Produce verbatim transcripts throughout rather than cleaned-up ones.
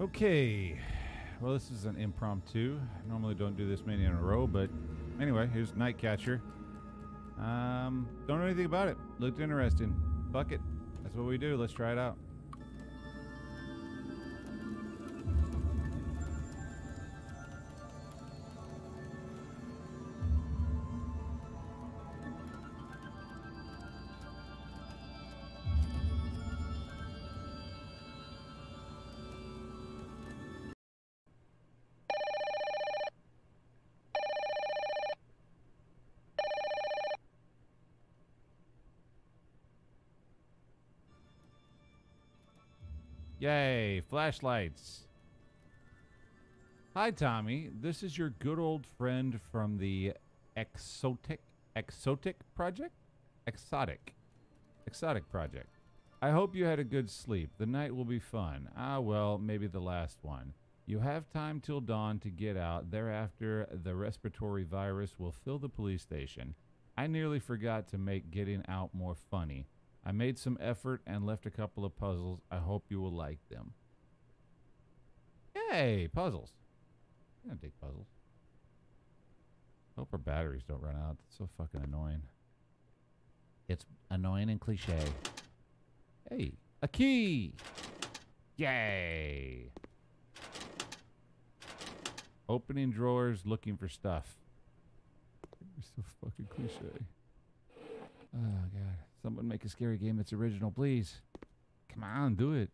Okay. Well, this is an impromptu. I normally don't do this many in a row, but anyway, here's Night Catcher. Um, don't know anything about it. Looked interesting. Fuck it. That's what we do. Let's try it out. Yay, flashlights. Hi, Tommy. This is your good old friend from the Exotic Exotic project? Exotic. Exotic project. I hope you had a good sleep. The night will be fun. Ah, well, maybe the last one. You have time till dawn to get out. Thereafter, the respiratory virus will fill the police station. I nearly forgot to make getting out more funny. I made some effort and left a couple of puzzles. I hope you will like them. Yay, puzzles. I'm gonna take puzzles. Hope our batteries don't run out. That's so fucking annoying. It's annoying and cliche. Hey, a key. Yay. Opening drawers, looking for stuff. You're so fucking cliche. Oh, God. Someone make a scary game that's original, please. Come on, do it.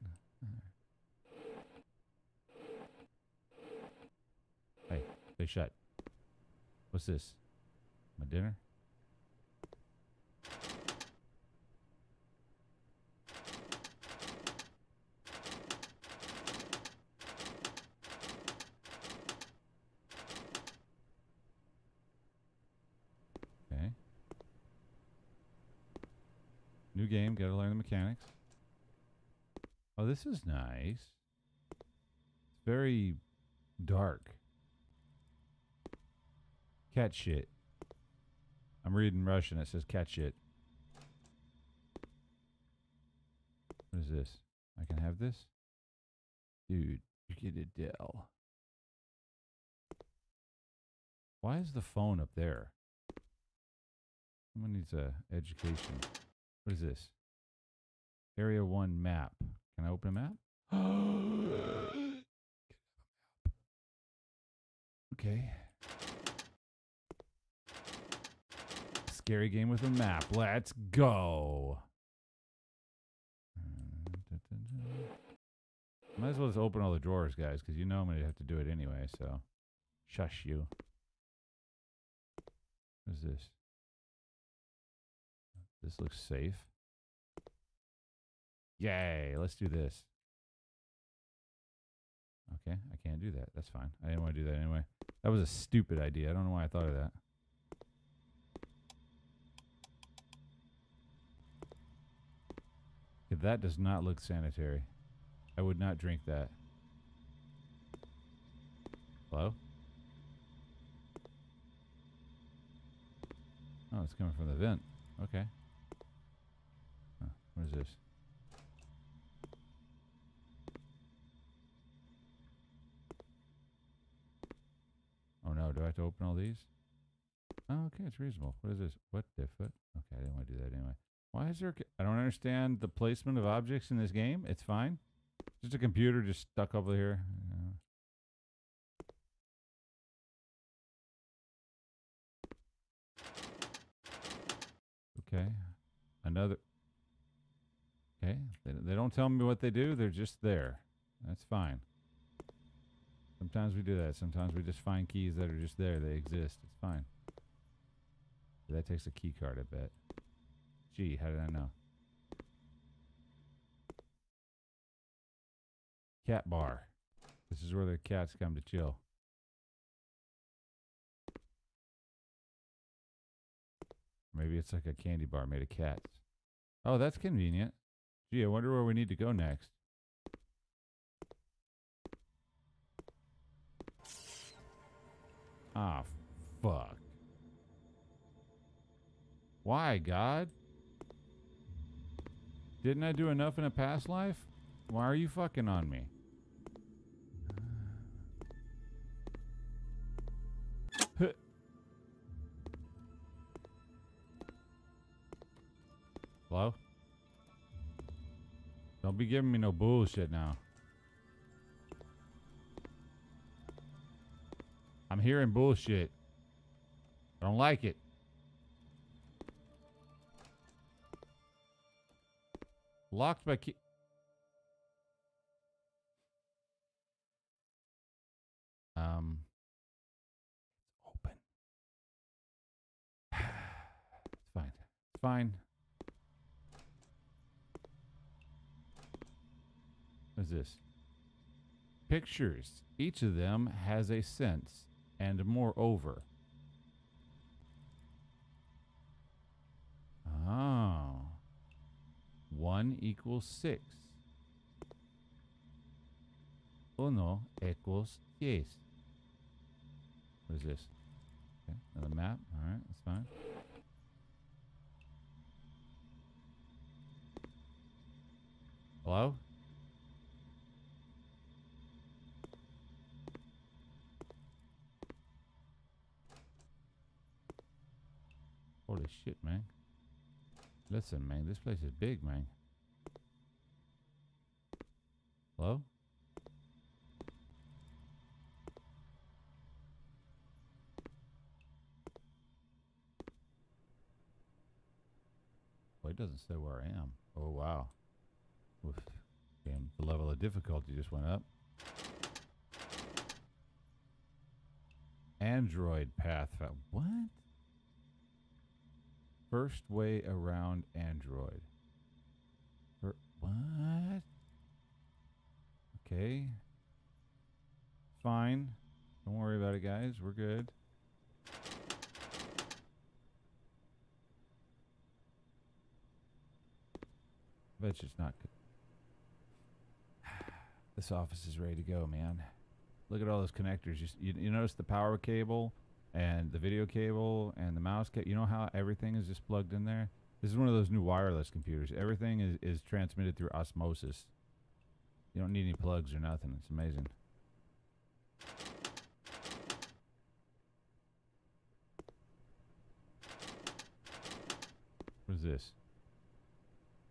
Hey, they shut. What's this? My dinner? New game, gotta learn the mechanics. Oh, this is nice. It's very dark. Cat shit. I'm reading Russian, it says cat shit. What is this? I can have this? Dude, you get a Dell. Why is the phone up there? Someone needs a education. What is this? Area one map. Can I open a map? Okay. Scary game with a map. Let's go. Might as well just open all the drawers, guys, because you know I'm going to have to do it anyway, so. Shush you. What is this? This looks safe. Yay, let's do this. Okay, I can't do that. That's fine. I didn't want to do that anyway. That was a stupid idea. I don't know why I thought of that. Okay, that does not look sanitary. I would not drink that. Hello? Oh, it's coming from the vent. Okay. What is this? Oh no, do I have to open all these? Oh, okay, it's reasonable. What is this? What the foot? Okay, I didn't want to do that anyway. Why is there a... I don't understand the placement of objects in this game. It's fine. Just a computer just stuck over here. Okay. Another... Okay, they, they don't tell me what they do, they're just there. That's fine. Sometimes we do that, sometimes we just find keys that are just there, they exist, it's fine. That takes a key card, I bet. Gee, how did I know? Cat bar. This is where the cats come to chill. Maybe it's like a candy bar made of cats. Oh, that's convenient. Gee, I wonder where we need to go next. Ah, fuck. Why, God? Didn't I do enough in a past life? Why are you fucking on me? Hello? Don't be giving me no bullshit now. I'm hearing bullshit. I don't like it. Locked by key. Um. Open. It's fine. It's fine. What is this? Pictures. Each of them has a sense, and moreover. Oh. One equals six. Uno equals seis. What is this? Okay, another map. All right, that's fine. Hello? Holy shit, man. Listen, man, this place is big, man. Hello? Well, it doesn't say where I am. Oh, wow. Oof. Damn, the level of difficulty just went up. Android path. What? First way around Android. Er, what? Okay. Fine. Don't worry about it, guys. We're good. But it's just not good. This office is ready to go, man. Look at all those connectors. You, you, you notice the power cable? And the video cable and the mouse cable. You know how everything is just plugged in there? This is one of those new wireless computers. Everything is, is transmitted through osmosis. You don't need any plugs or nothing. It's amazing. What is this?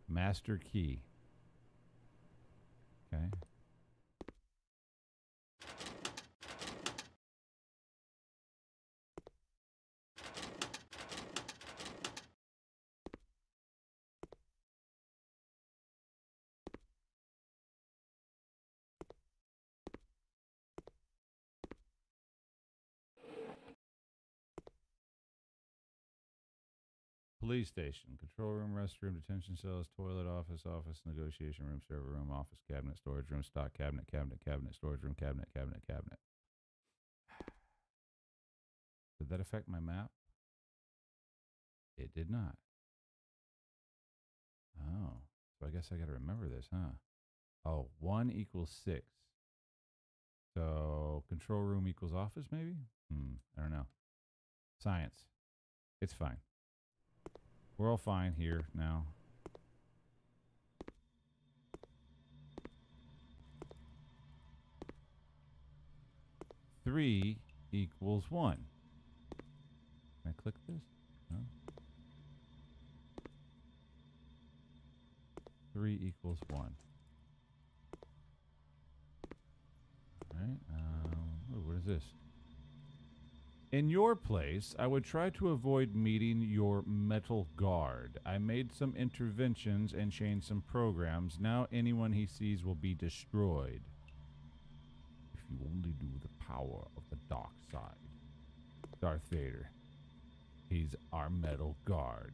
Master key. Okay. Police station, control room, restroom, detention cells, toilet, office, office, negotiation room, server room, office, cabinet, storage room, stock, cabinet, cabinet, cabinet, storage room, cabinet, cabinet, cabinet. Did that affect my map? It did not. Oh, so I guess I got to remember this, huh? Oh, one equals six. So control room equals office, maybe? Hmm, I don't know. Science. It's fine. We're all fine here now. Three equals one. Can I click this? No. Three equals one. All right. Um, oh, what is this? In your place, I would try to avoid meeting your metal guard. I made some interventions and changed some programs. Now anyone he sees will be destroyed. If you only do the power of the dark side. Darth Vader. He's our metal guard.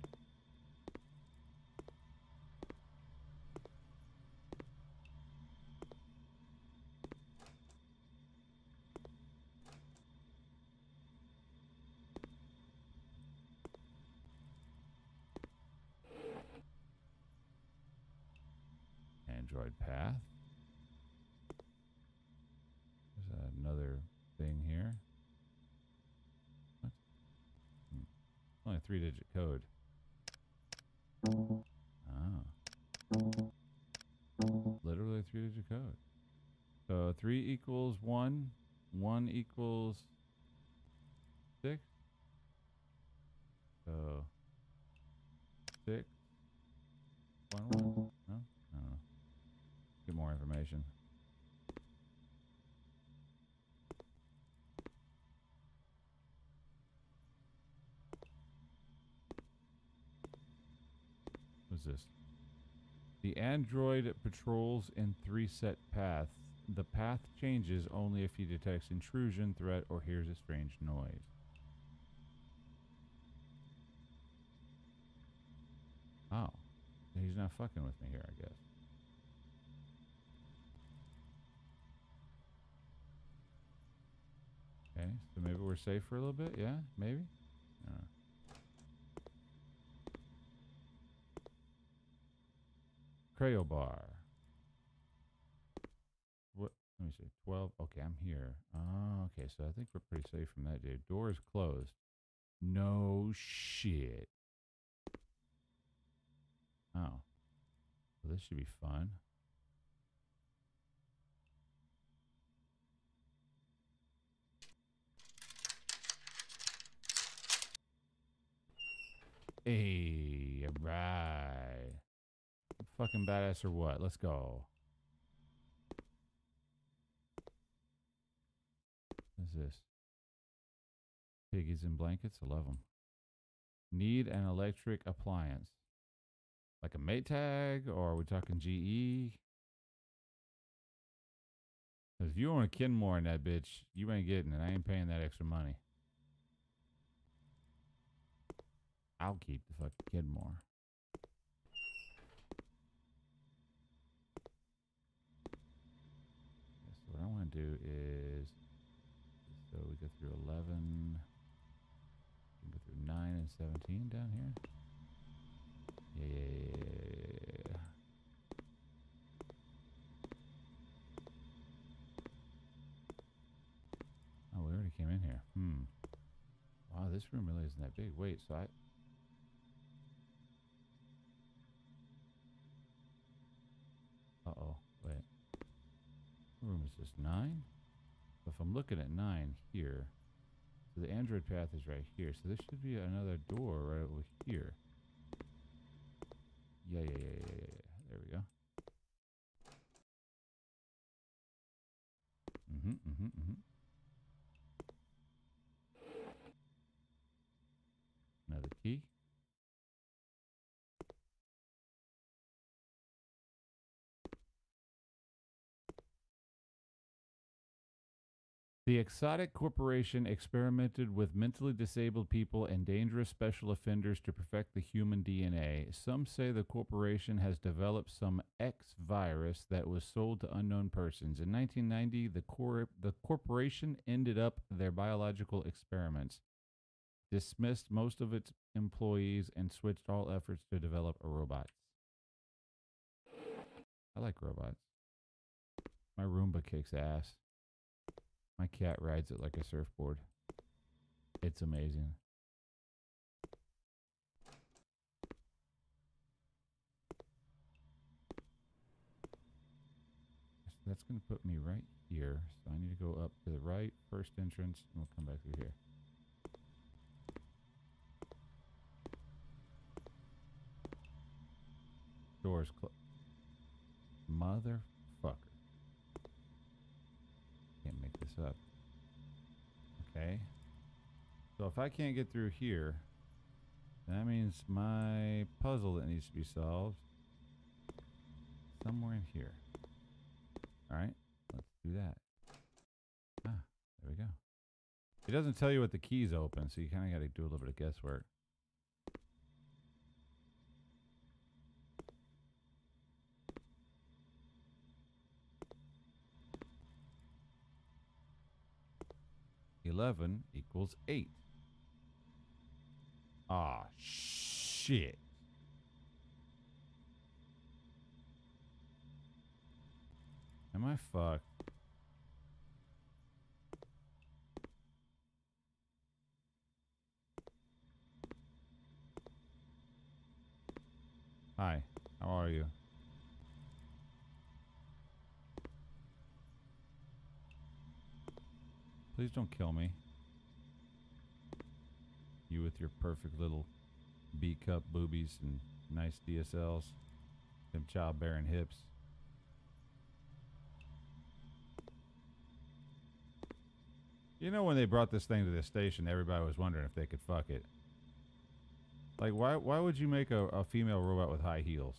Android path. There's another thing here. What? Hmm. Only a three-digit code. Oh. Literally a three-digit code. So three equals one. One equals six. So six one? No? I don't know. Get more information. What's this? The android patrols in three set paths. The path changes only if he detects intrusion, threat, or hears a strange noise. Oh. He's not fucking with me here, I guess. Okay, so maybe we're safe for a little bit, yeah? Maybe? I don't know. Cryo bar. What? Let me see. twelve. Okay, I'm here. Oh, okay, so I think we're pretty safe from that, dude. Door is closed. No shit. Oh. Well, this should be fun. Hey, all right. Fucking badass or what? Let's go. What's this? Piggies in blankets? I love them. Need an electric appliance. Like a Maytag, or are we talking G E? Because if you own a Kenmore in that bitch, you ain't getting it. I ain't paying that extra money. I'll keep the fucking Kenmore. So what I want to do is, so we go through eleven, we go through nine and seventeen down here. Yeah, yeah, yeah, yeah. Oh, we already came in here. Hmm. Wow, this room really isn't that big. Wait, so I... Uh-oh, wait. What room is this? Nine? If I'm looking at nine here, so the android path is right here, so this should be another door right over here. Yeah, yeah, yeah, yeah, yeah. There we go. Mm-hmm, mm-hmm, mm-hmm. Another key. The Exotic Corporation experimented with mentally disabled people and dangerous special offenders to perfect the human D N A. Some say the corporation has developed some X virus that was sold to unknown persons. In nineteen ninety, the, cor the corporation ended up their biological experiments, dismissed most of its employees, and switched all efforts to develop a robot. I like robots. My Roomba kicks ass. My cat rides it like a surfboard. It's amazing. So that's going to put me right here. So I need to go up to the right, first entrance, and we'll come back through here. Doors closed. Motherfucker. Can't make this up. Okay. So if I can't get through here, that means my puzzle that needs to be solved somewhere in here. Alright, let's do that. Ah, there we go. It doesn't tell you what the keys open, so you kinda gotta do a little bit of guesswork. eleven equals eight. Ah, shit. Am I fucked? Hi, how are you? Please don't kill me. You with your perfect little B-cup boobies and nice D S Ls. Them child-bearing hips. You know, when they brought this thing to the station, everybody was wondering if they could fuck it. Like, why, why would you make a, a female robot with high heels?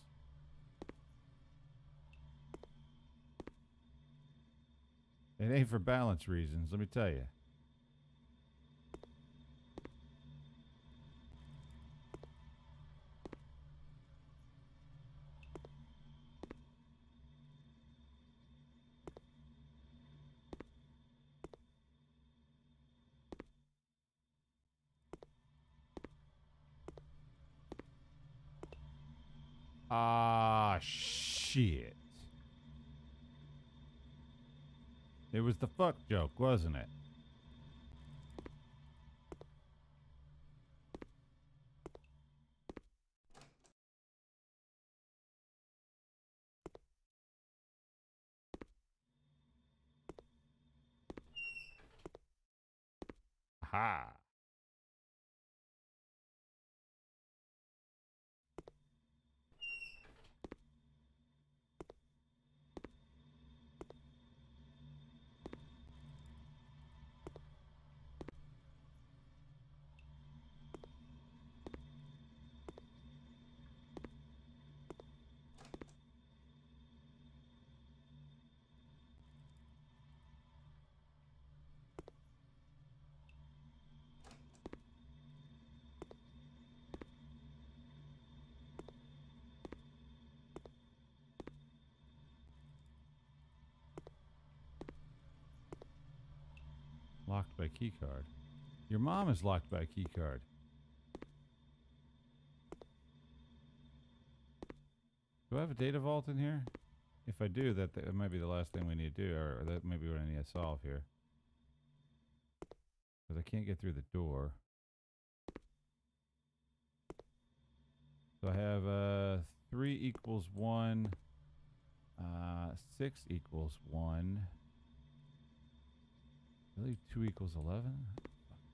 It ain't for balance reasons, let me tell you. Ah, shit. It was the fuck joke, wasn't it? Aha. Locked by keycard. Your mom is locked by keycard. Do I have a data vault in here? If I do, that, that might be the last thing we need to do, or that might be what I need to solve here. Because I can't get through the door. So I have uh, three equals one, uh, six equals one. Really, two equals eleven? I'm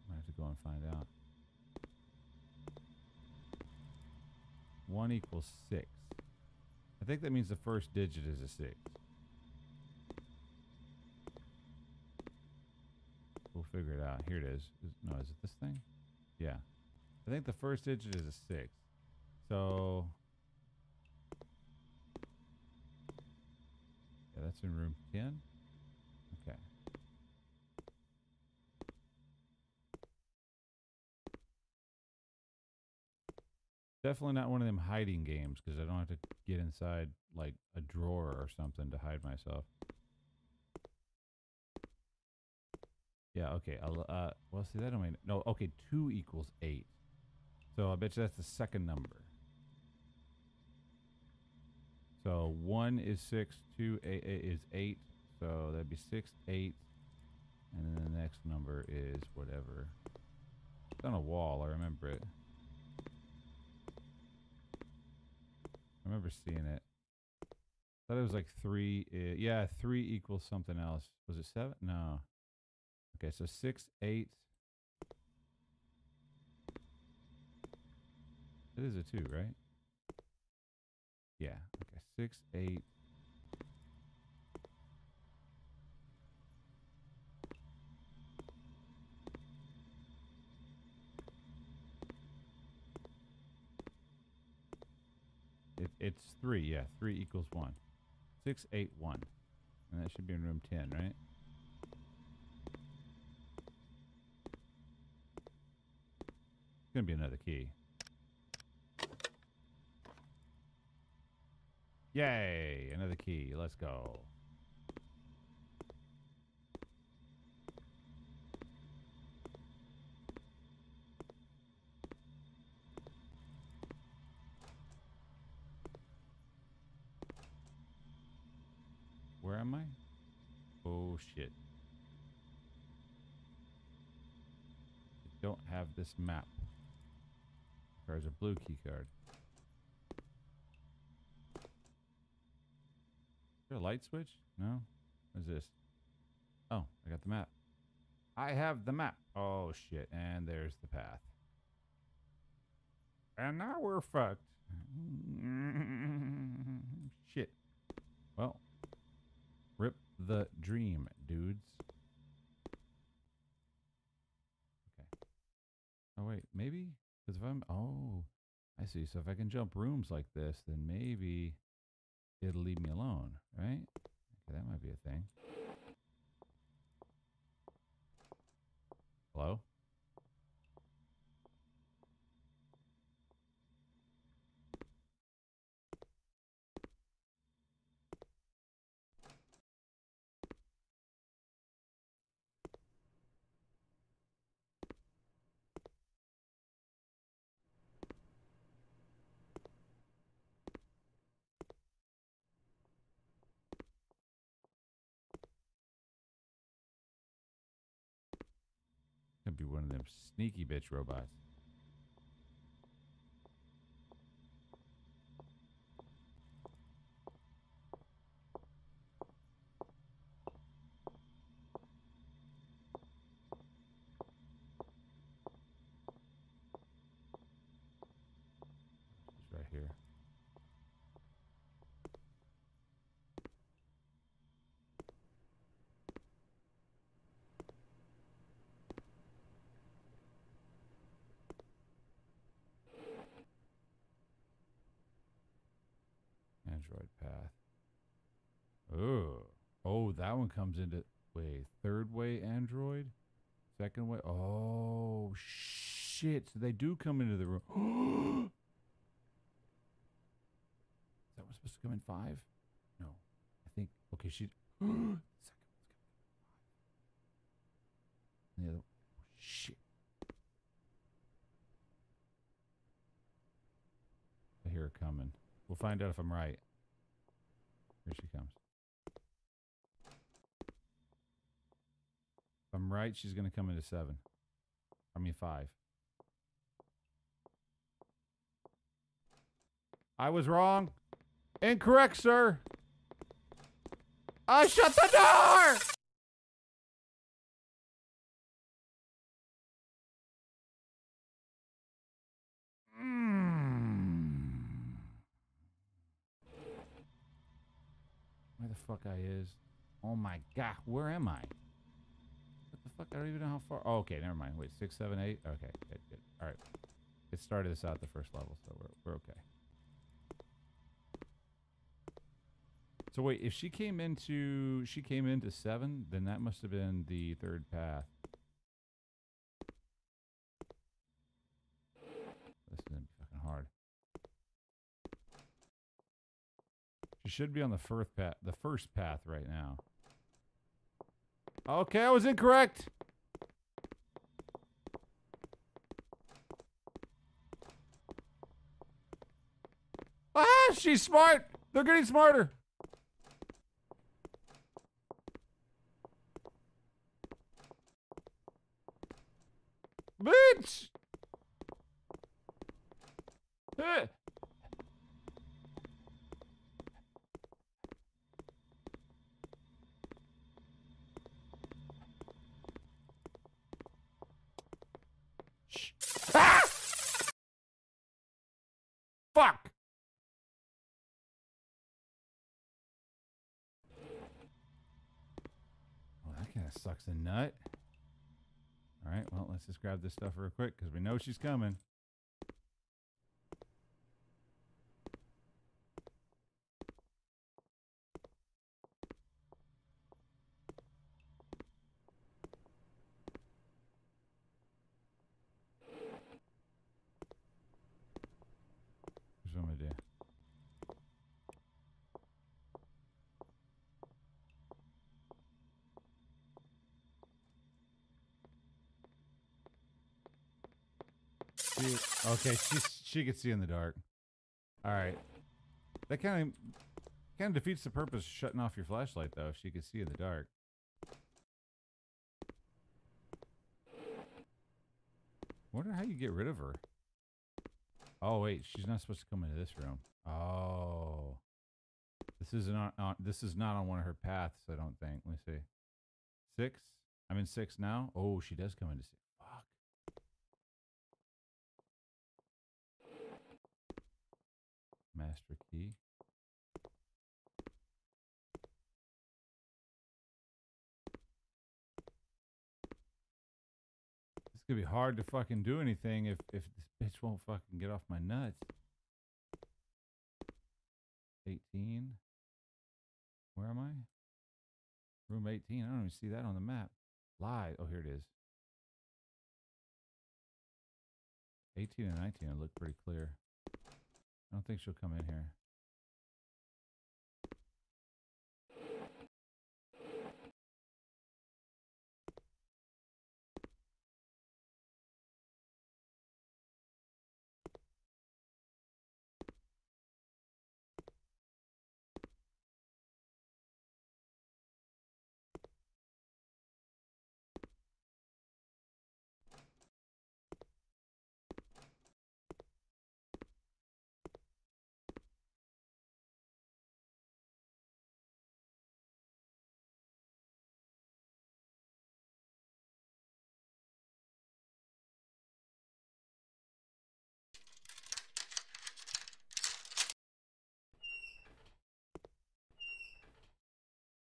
gonna have to go and find out. One equals six. I think that means the first digit is a six. We'll figure it out. Here it is. No, is it this thing? Yeah. I think the first digit is a six. So... yeah, that's in room ten. Okay. Definitely not one of them hiding games, because I don't have to get inside, like, a drawer or something to hide myself. Yeah, okay. I'll, uh, well, see, that don't mean... no, okay, two equals eight. So I bet you that's the second number. So one is six, two eight, eight is eight. So that'd be six, eight. And then the next number is whatever. It's on a wall, I remember it. I remember seeing it. Thought it was like three. Uh, yeah, three equals something else. Was it seven? No. Okay, so six, eight. It is a two, right? Yeah. Okay, six, eight. It, it's three, yeah. Three equals one. Six, eight, one. And that should be in room ten, right? It's gonna be another key. Yay! Another key. Let's go. Where am I? Oh, shit. I don't have this map. There's a blue key card. Is there a light switch? No? What is this? Oh, I got the map. I have the map. Oh, shit. And there's the path. And now we're fucked. Rip the dream, dudes. Okay. Oh, wait, maybe? Because if I'm... Oh, I see. So if I can jump rooms like this, then maybe it'll leave me alone, right? Okay, that might be a thing. Hello? Be one of them sneaky bitch robots. She's right here. Android path. Oh, oh, that one comes into wait, third way Android, second way. Oh shit! So they do come into the room. Is that one supposed to come in five? No, I think okay. She second one's coming in five. And the other oh, shit. I hear it coming. We'll find out if I'm right. Here she comes. If I'm right, she's going to come into seven. I mean, five. I was wrong. Incorrect, sir. I shut the door! Where the fuck I is? Oh my god, where am I? What the fuck? I don't even know how far. Oh, okay, never mind. Wait, six, seven, eight. Okay, good, good. All right. It started us out the first level, so we're we're okay. So wait, if she came into she came into seven, then that must have been the third path. This is gonna be fucking hard. She should be on the first path, the first path right now. Okay, I was incorrect. Ah, she's smart. They're getting smarter. Bitch. Hey. Fuck! Well, that kind of sucks a nut. All right, well, let's just grab this stuff real quick because we know she's coming. She, okay, she she can see in the dark. All right, that kind of kind of defeats the purpose of shutting off your flashlight, though. If she could see in the dark. Wonder how you get rid of her. Oh wait, she's not supposed to come into this room. Oh, this isn't on, on. This is not on one of her paths. I don't think. Let me see. Six. I'm in six now. Oh, she does come into six. Fuck. Master key. gonna be hard to fucking do anything if, if this bitch won't fucking get off my nuts. eighteen. Where am I? Room eighteen. I don't even see that on the map. Live. Oh, here it is. eighteen and nineteen. Look pretty clear. I don't think she'll come in here.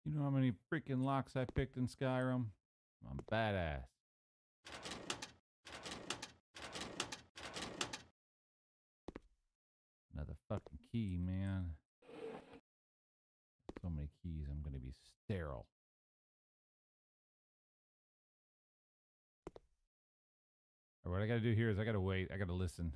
You know how many freaking locks I picked in Skyrim? I'm badass. Another fucking key, man. So many keys, I'm gonna be sterile. All right, what I gotta do here is I gotta wait. I gotta listen.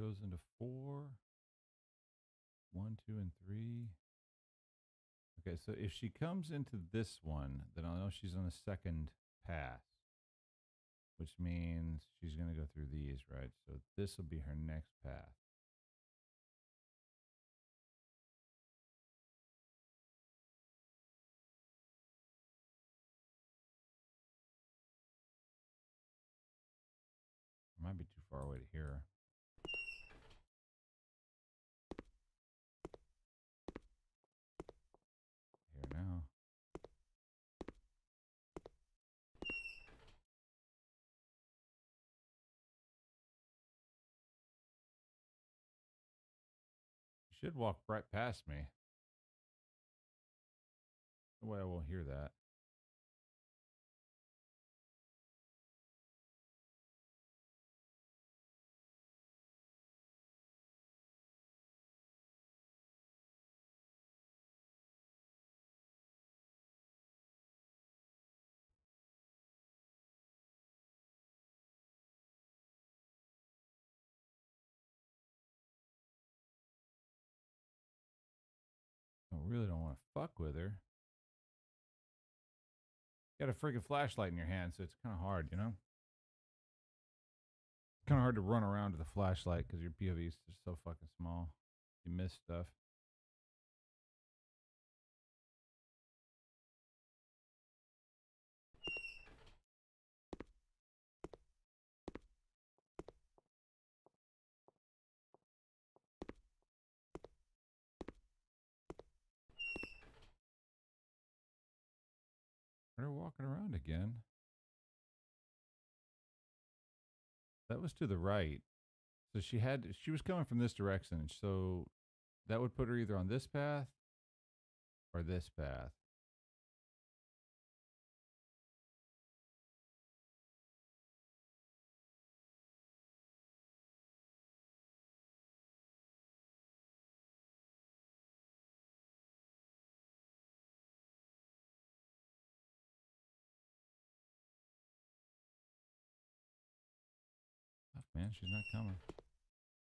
Goes into four, one, two, and three. Okay, so if she comes into this one, then I'll know she's on the second pass, which means she's going to go through these, right? So this will be her next path. I might be too far away to hear her. Should walk right past me. No way I won't hear that. Really don't want to fuck with her. Got a freaking flashlight in your hand, so it's kind of hard, you know? Kind of hard to run around with a flashlight because your P O Vs are so fucking small. You miss stuff. They're walking around again. That was to the right. So she had, she was coming from this direction. So that would put her either on this path or this path. Man, she's not coming.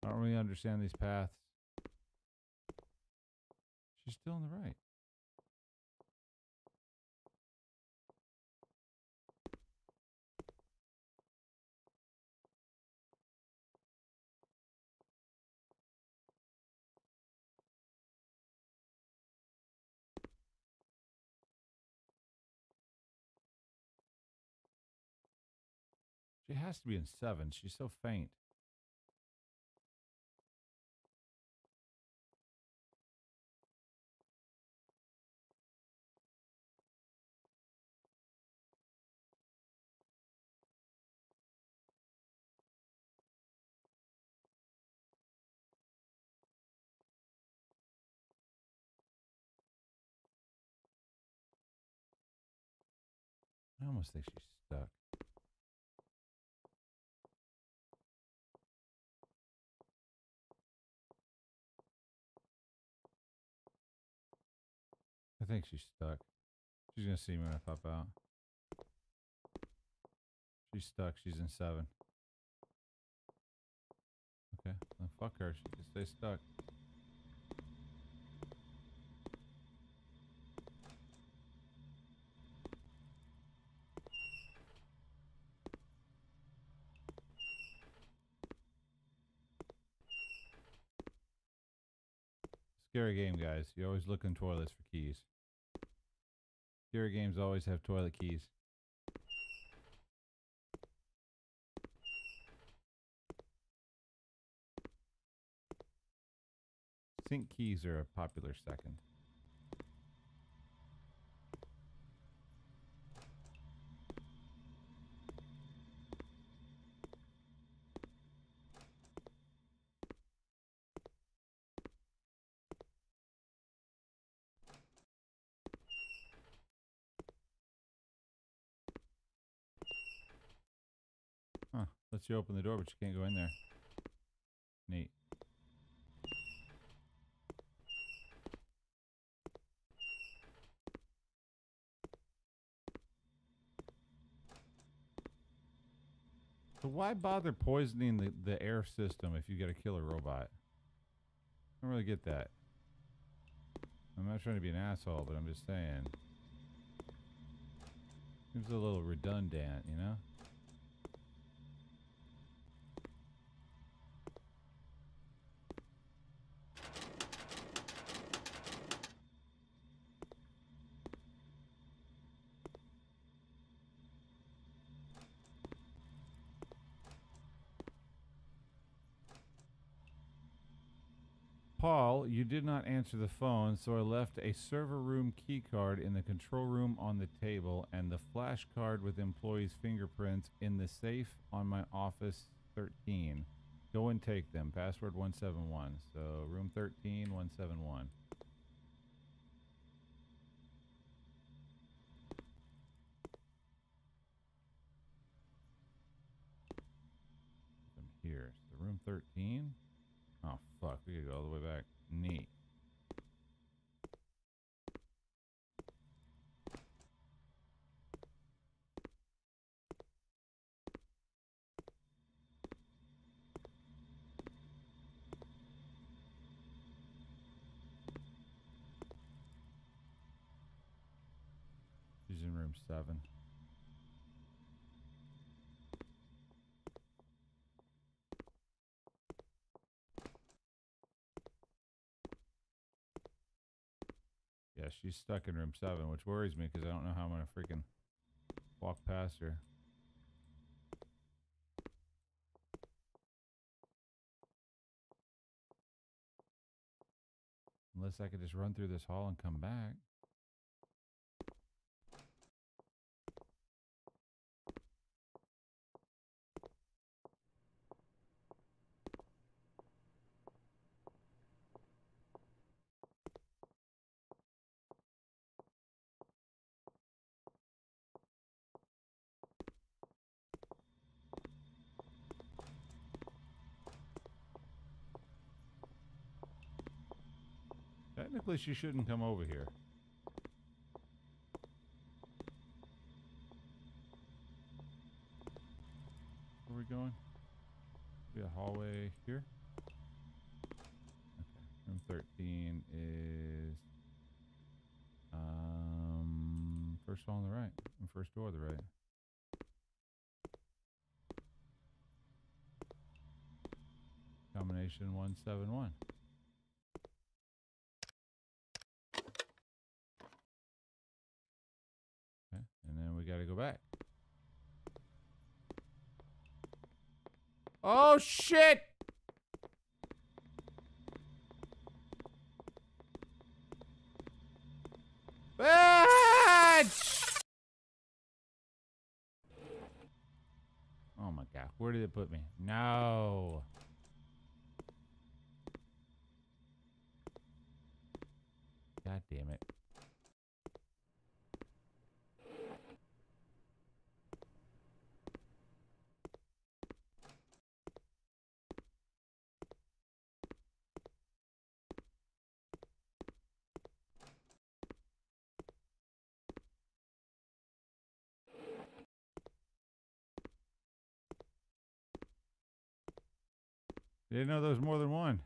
I don't really understand these paths. She's still on the right. She has to be in seven. She's so faint. I almost think she's stuck. I think she's stuck. She's gonna see me when I pop out. She's stuck. She's in seven. Okay, then fuck her. She can stay stuck. Scary game, guys. You always look in toilets for keys. Scary games always have toilet keys. Sink keys are a popular second. Lets you open the door, but you can't go in there. Neat. So why bother poisoning the, the air system if you gotta kill a robot? I don't really get that. I'm not trying to be an asshole, but I'm just saying. Seems a little redundant, you know? Paul, you did not answer the phone, so I left a server room key card in the control room on the table and the flash card with employees' fingerprints in the safe on my office thirteen. Go and take them. Password one seven one. So room thirteen, one seven one. I'm here. So room thirteen. Oh, fuck. We gotta go all the way back. Neat. She's in room seven. Yeah, she's stuck in room seven, which worries me because I don't know how I'm gonna freaking walk past her. Unless I could just run through this hall and come back. Technically, she shouldn't come over here. Where are we going? Be a hallway here. Okay. Room thirteen is um first hall on the right, and first door on the right. Combination one seven one. And then we gotta go back. Oh, shit! Ah! Oh my god, where did it put me? No! God damn it. Didn't know there was more than one.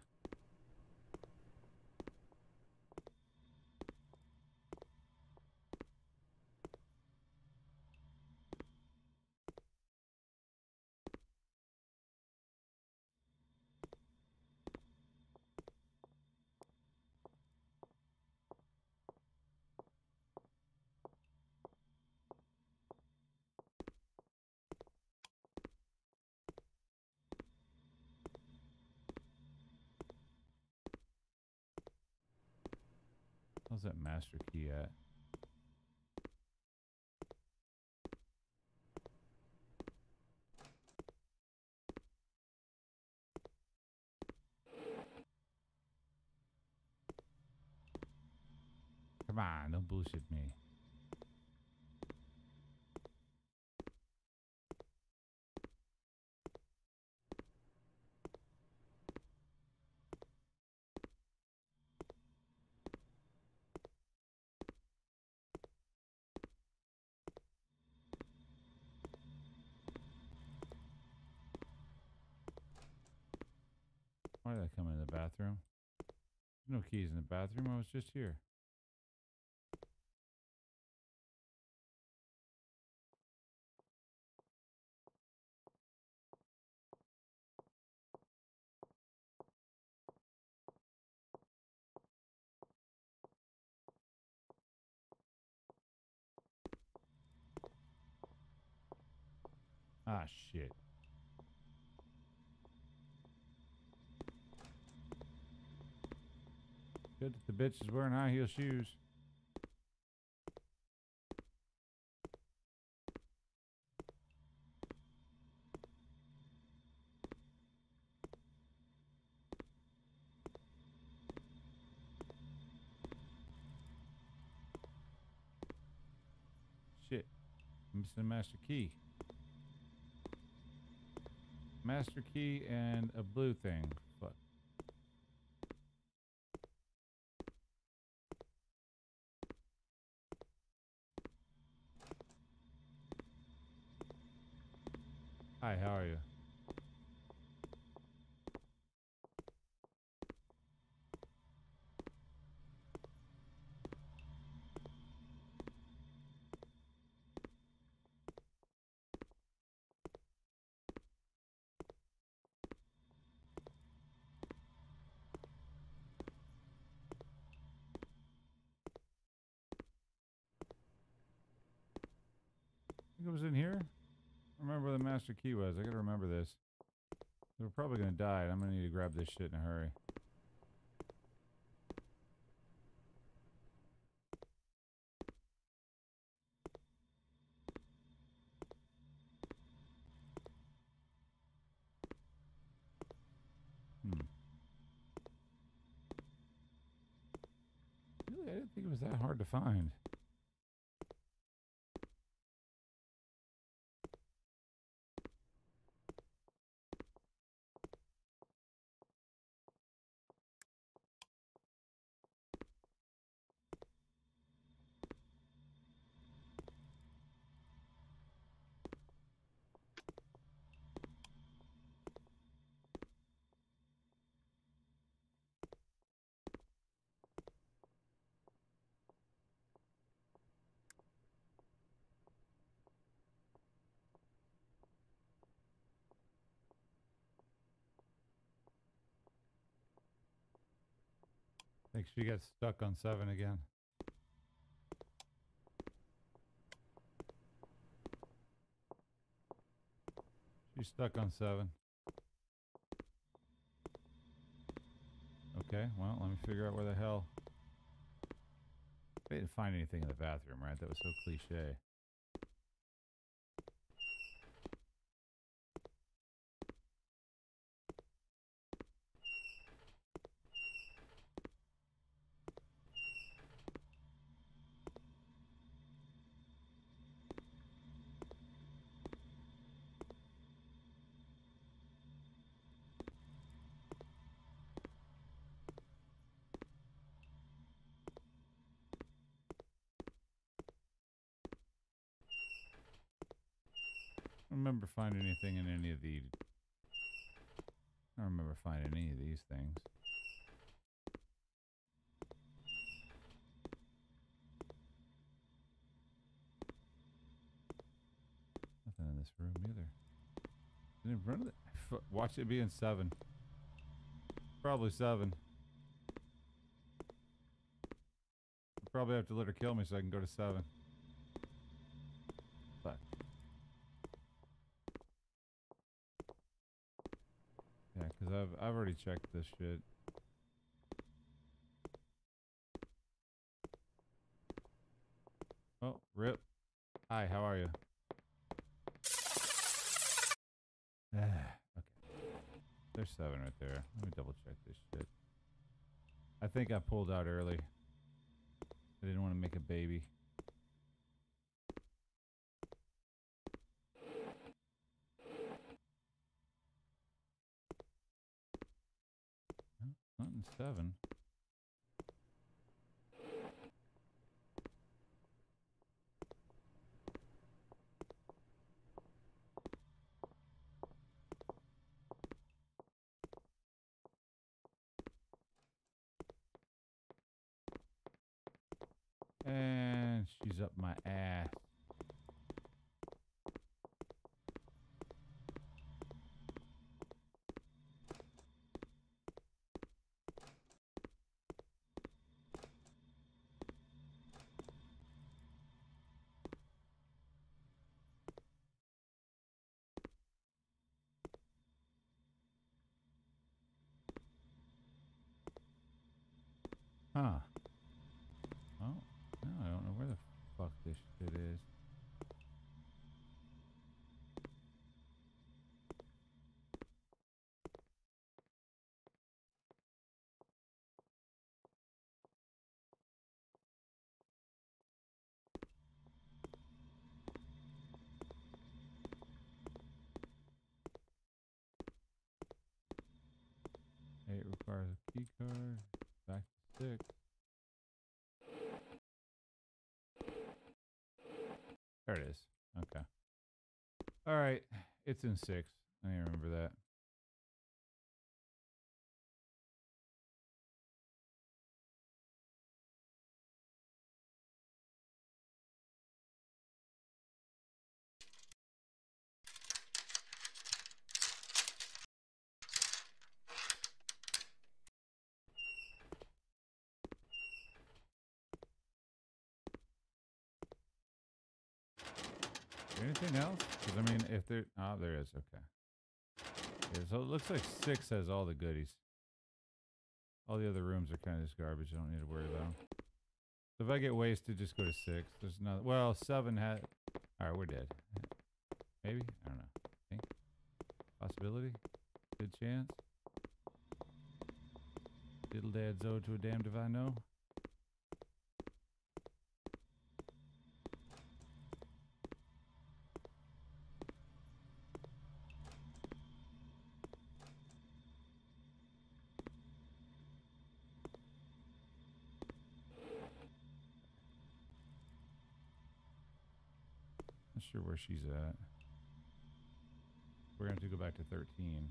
How's that master key at? Come on, don't bullshit me. Why did I come in the bathroom? There's no keys in the bathroom. I was just here. Ah, shit. Good that the bitch is wearing high heel shoes. Shit. I'm missing the master key. Master key and a blue thing. Fuck. Hi, how are you? I think it was in here. Remember where the master key was. I gotta remember this. They're probably gonna die, and I'm gonna need to grab this shit in a hurry. Hmm. Really, I didn't think it was that hard to find. I think she got stuck on seven again. She's stuck on seven. Okay, well, let me figure out where the hell... They didn't find anything in the bathroom, right? That was so cliche. I don't remember finding anything in any of the... I don't remember finding any of these things. Nothing in this room either. In front of the... Watch it be in seven. Probably seven. I'll probably have to let her kill me so I can go to seven. Fuck. Yeah, because I've, I've already checked this shit. Oh, rip. Hi, how are you? Okay. There's seven right there. Let me double check this shit. I think I pulled out early. I didn't want to make a baby. Not in seven. And she's up my ass. Huh. Well, no, I don't know where the fuck this shit is. Hey, it requires a key card. Back to six. There it is. Okay. All right. It's in six. I remember that. Anything else? Because I mean, if there, oh, there is. Okay. Yeah, so it looks like six has all the goodies. All the other rooms are kind of just garbage. I don't need to worry about them. So if I get wasted, just go to six. There's not. Well, seven had. All right, we're dead. Maybe I don't know. I think possibility. Good chance. Diddle dad's ode to a damned if I know. Not sure where she's at. We're going to have to go back to thirteen.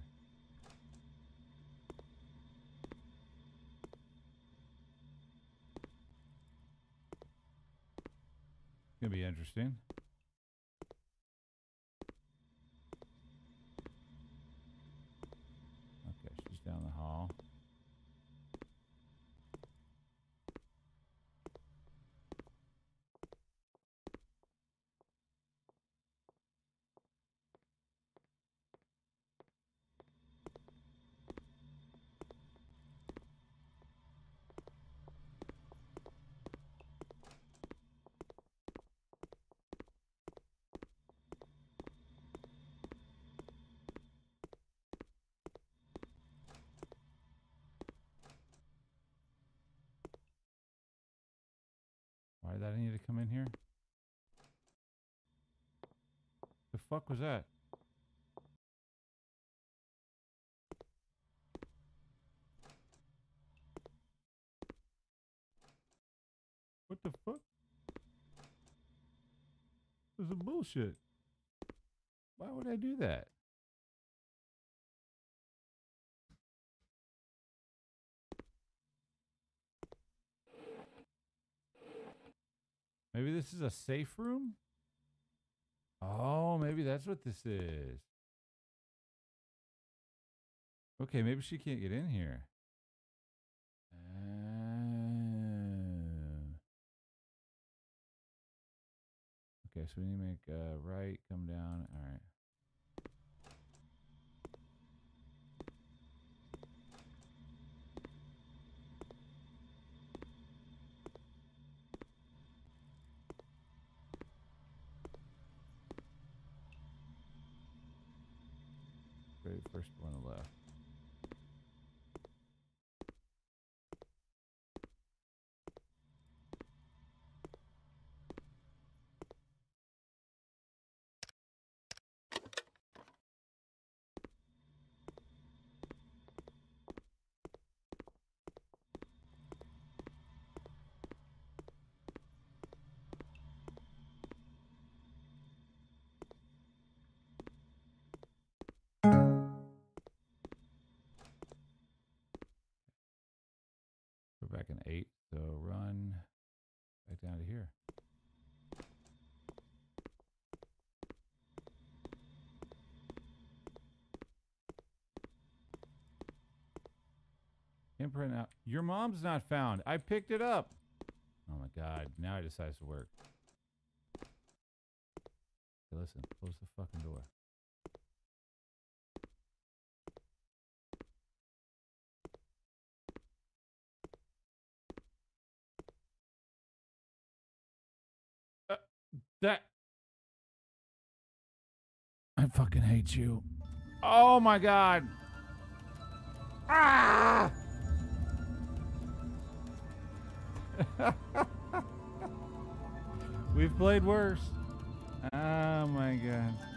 It's going to be interesting. Okay, she's down the hall. Why did I need to come in here? The fuck was that? What the fuck? This is bullshit. Why would I do that? Maybe this is a safe room? Oh, maybe that's what this is. Okay, maybe she can't get in here. Uh, okay, so we need to make a right, come down. All right. First one left. Back in eight, so run back down to here. Imprint out. Your mom's not found. I picked it up. Oh my God. Now it decides to work. Hey, listen, close the fucking door. That I fucking hate you. Oh my God. Ah! We've played worse. Oh my God.